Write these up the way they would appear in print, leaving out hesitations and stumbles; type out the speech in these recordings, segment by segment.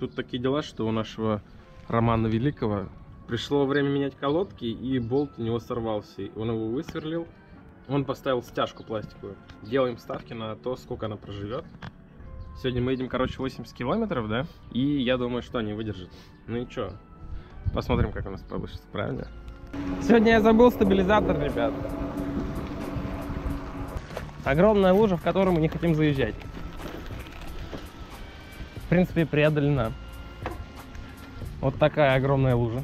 Тут такие дела, что у нашего Романа Великого пришло время менять колодки, и болт у него сорвался. Он его высверлил, он поставил стяжку пластиковую. Делаем ставки на то, сколько она проживет. Сегодня мы едем, короче, 80 километров, да? И я думаю, что они выдержат. Ну и чё? Посмотрим, как у нас получится, правильно? Сегодня я забыл стабилизатор, ребят. Огромная лужа, в которую мы не хотим заезжать. В принципе, преодолена. Вот такая огромная лужа.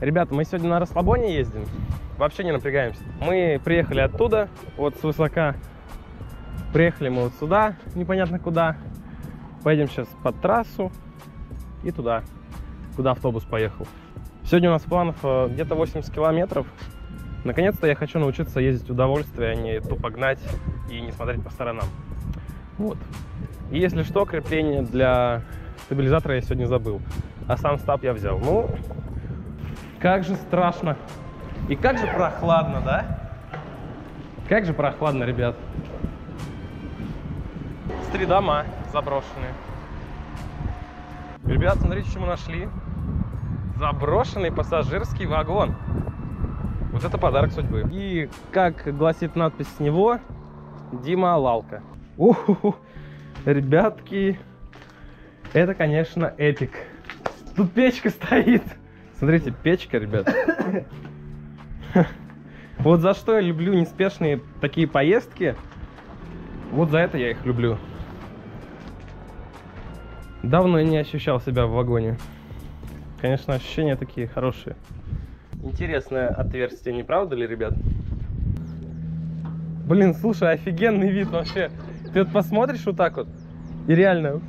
Ребята, мы сегодня на расслабоне ездим. Вообще не напрягаемся. Мы приехали оттуда, вот свысока. Приехали мы вот сюда, непонятно куда. Поедем сейчас под трассу и туда, куда автобус поехал. Сегодня у нас планов где-то 80 километров. Наконец-то я хочу научиться ездить в удовольствие, а не тупо гнать и не смотреть по сторонам. Вот. И если что, крепление для стабилизатора я сегодня забыл. А сам стаб я взял. Ну, как же страшно. И как же прохладно, да? Как же прохладно, ребят. Три дома заброшенные. Ребят, смотрите, что мы нашли. Заброшенный пассажирский вагон. Вот это подарок судьбы. И, как гласит надпись с него, Дима Лалка. Уху, ребятки, это, конечно, эпик. Тут печка стоит. Смотрите, печка, ребят. Вот за что я люблю неспешные такие поездки. Вот за это я их люблю. Давно я не ощущал себя в вагоне. Конечно, ощущения такие хорошие. Интересное отверстие, не правда ли, ребят? Блин, слушай, офигенный вид вообще. Ты вот посмотришь вот так вот, и реально...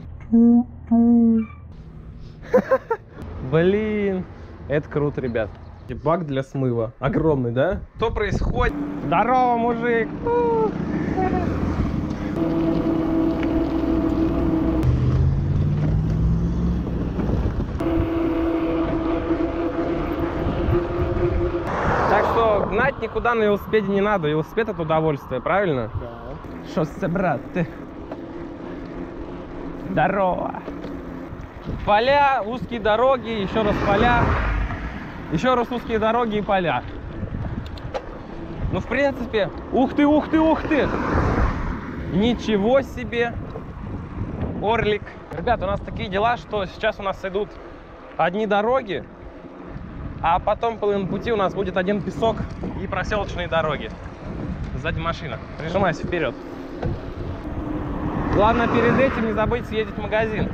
Блин, это круто, ребят. И бак для смыва. Огромный, да? Что происходит? Здорово, мужик! Гнать никуда на велосипеде не надо. Велосипед — это удовольствие, правильно? Да. Шоссе, брат, ты. Здорово. Поля, узкие дороги, еще раз поля. Еще раз узкие дороги и поля. Ну, в принципе, ух ты, ух ты, ух ты. Ничего себе. Орлик. Ребят, у нас такие дела, что сейчас у нас идут одни дороги. А потом половину пути у нас будет один песок и проселочные дороги. Сзади машина. Прижимайся вперед. Главное, перед этим не забыть съездить в магазин.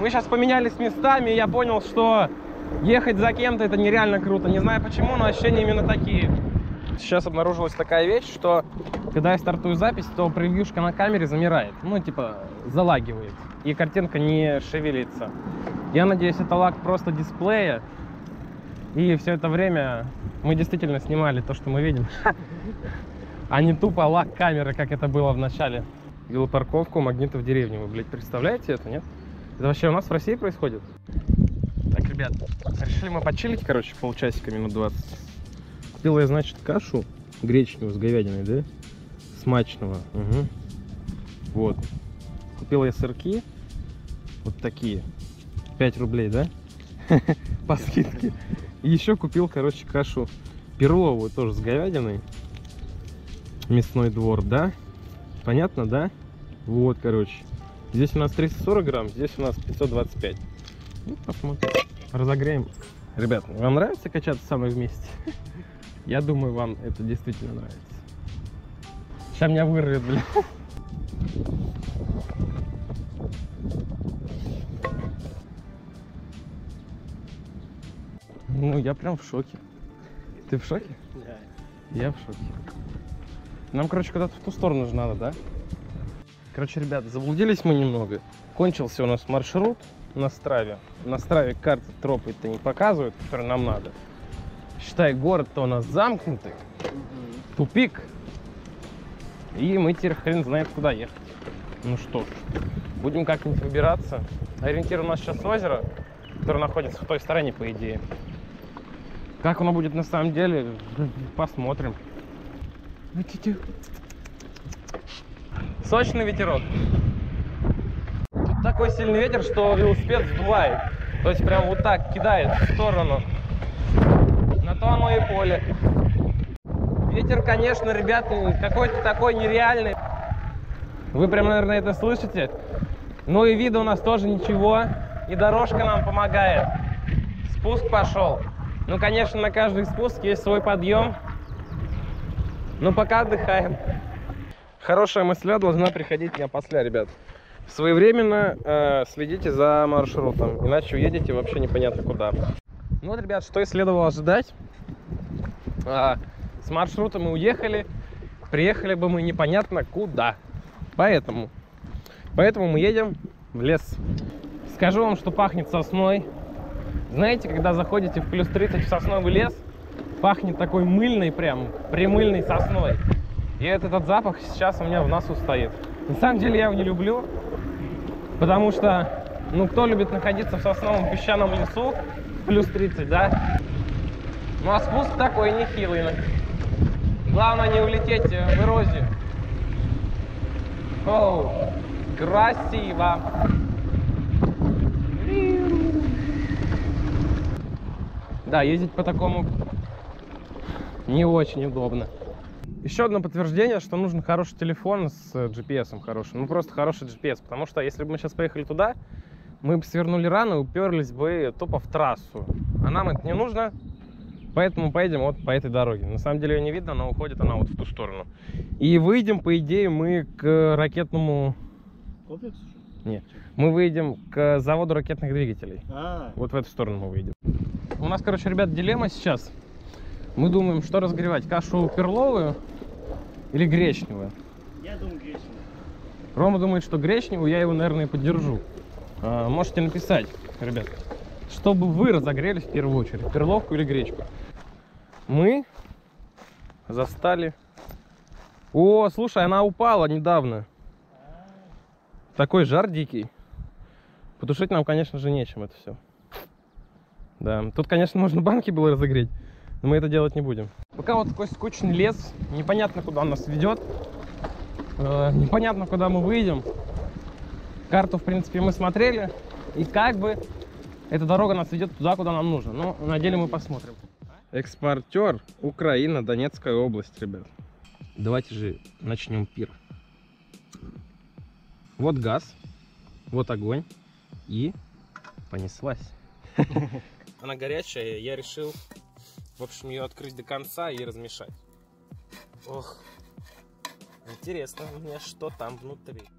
Мы сейчас поменялись местами, и я понял, что ехать за кем-то — это нереально круто. Не знаю почему, но ощущения именно такие. Сейчас обнаружилась такая вещь, что когда я стартую запись, то превьюшка на камере замирает. Ну, типа, залагивает. И картинка не шевелится. Я надеюсь, это лаг просто дисплея. И все это время мы действительно снимали то, что мы видим, а не тупо лаг камеры, как это было в начале. Велопарковку «Магниты в деревне». Вы, блядь, представляете это, нет? Это вообще у нас в России происходит? Так, ребят, решили мы почилить, короче, полчасика, минут 20. Купил я, значит, кашу гречневую с говядиной, да? Смачного. Угу. Вот. Купил я сырки. Вот такие. 5 рублей, да? По скидке. И еще купил, короче, кашу перловую, тоже с говядиной. Мясной двор, да? Понятно, да? Вот, короче. Здесь у нас 340 грамм, здесь у нас 525. Ну, посмотрим. Разогреем. Ребят, вам нравится качаться со мной вместе? Я думаю, вам это действительно нравится. Сейчас меня вырвет, блин. Ну, я прям в шоке. Ты в шоке? Да. Я в шоке. Нам, короче, куда-то в ту сторону же надо, да? Короче, ребят, заблудились мы немного. Кончился у нас маршрут на Страве. На Страве карты тропы-то не показывают, которые нам надо. Считай, город-то у нас замкнутый. Тупик. И мы теперь хрен знает, куда ехать. Ну что ж, будем как-нибудь выбираться. Ориентир у нас сейчас озеро, которое находится в той стороне, по идее. Как оно будет на самом деле, посмотрим. Сочный ветерок. такой сильный ветер, что велосипед сдувает. То есть прям вот так кидает в сторону. На то оно и поле. Ветер, конечно, ребят, какой-то такой нереальный. Вы прям, наверное, это слышите. Ну и вида у нас тоже ничего. И дорожка нам помогает. Спуск пошел. Ну, конечно, на каждый спуск есть свой подъем. Но пока отдыхаем. Хорошая мысля должна приходить не опосля, ребят. Своевременно следите за маршрутом, иначе уедете вообще непонятно куда. Ну вот, ребят, что и следовало ожидать. С маршрута мы уехали, приехали бы мы непонятно куда. Поэтому мы едем в лес. Скажу вам, что пахнет сосной. Знаете, когда заходите в плюс 30 в сосновый лес, пахнет такой мыльной, прям примыльной сосной. И этот запах сейчас у меня в носу стоит. На самом деле я его не люблю, потому что, ну, кто любит находиться в сосновом песчаном лесу, плюс 30, да? Ну, а спуск такой нехилый. Главное не улететь в эрозию. Оу, красиво! Да, ездить по такому не очень удобно. Еще одно подтверждение, что нужен хороший телефон с GPS-ом хорошим. Ну, просто хороший GPS, потому что если бы мы сейчас поехали туда, мы бы свернули рано и уперлись бы тупо в трассу. А нам это не нужно, поэтому поедем вот по этой дороге. На самом деле ее не видно, но уходит она вот в ту сторону. И выйдем, по идее, мы к ракетному... Комплекс? Нет. Мы выйдем к заводу ракетных двигателей. Вот в эту сторону мы выйдем. У нас, короче, ребят, дилемма сейчас. Мы думаем, что разогревать, кашу перловую или гречневую? Я думаю, гречневую. Рома думает, что гречневую, я его, наверное, поддержу. Можете написать, ребят, чтобы вы разогрели в первую очередь, перловку или гречку. Мы застали... О, слушай, она упала недавно. Такой жар дикий. Потушить нам, конечно же, нечем это все. Да, тут, конечно, можно банки было разогреть. Но мы это делать не будем. Пока вот такой скучный лес. Непонятно, куда он нас ведет. Непонятно, куда мы выйдем. Карту, в принципе, мы смотрели. И как бы эта дорога нас ведет туда, куда нам нужно. Но на деле мы посмотрим. Экспортер Украина, Донецкая область, ребят. Давайте же начнем пир. Вот газ. Вот огонь. И понеслась. Она горячая, я решил... В общем, ее открыть до конца и размешать. Ох, интересно мне, что там внутри.